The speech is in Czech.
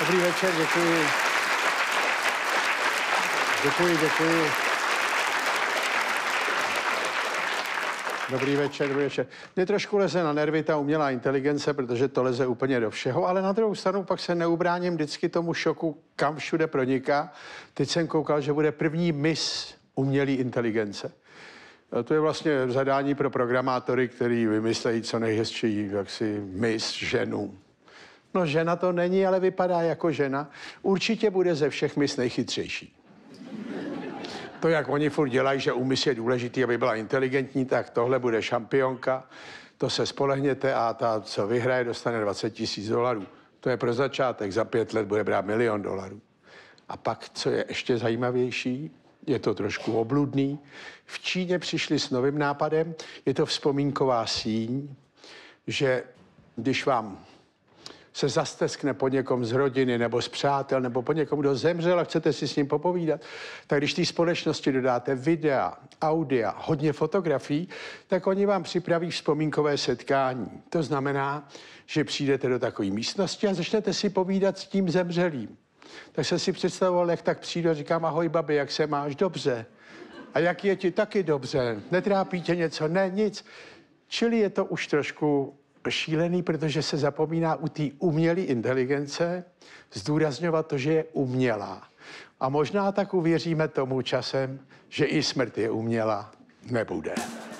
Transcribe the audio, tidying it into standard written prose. Dobrý večer, děkuji. Děkuji. Dobrý večer. Mě trošku leze na nervy ta umělá inteligence, protože to leze úplně do všeho, ale na druhou stranu pak se neubráním vždycky tomu šoku, kam všude proniká. Teď jsem koukal, že bude první miss umělé inteligence. To je vlastně zadání pro programátory, který vymyslejí co nejhezčí, jaksi miss ženu. No žena to není, ale vypadá jako žena. Určitě bude ze všech miss nejchytřejší. To, jak oni furt dělají, že úmysl je důležitý, aby byla inteligentní, tak tohle bude šampionka, to se spolehněte a ta, co vyhraje, dostane $20 000. To je pro začátek, za 5 let bude brát $1 000 000. A pak, co je ještě zajímavější, je to trošku obludný, v Číně přišli s novým nápadem, je to vzpomínková síň, že když vám se zasteskne po někom z rodiny nebo z přátel nebo po někom, kdo zemřel a chcete si s ním popovídat, tak když té společnosti dodáte videa, audia, hodně fotografií, tak oni vám připraví vzpomínkové setkání. To znamená, že přijdete do takové místnosti a začnete si povídat s tím zemřelým. Tak jsem si představoval, jak tak přijdu a říkám, ahoj babi, jak se máš? Dobře. A jak je ti? Taky dobře. Netrápí tě něco? Ne, nic. Čili je to už trošku šílený, protože se zapomíná u té umělé inteligence zdůrazňovat to, že je umělá. A možná tak uvěříme tomu časem, že i smrt je umělá. Nebude.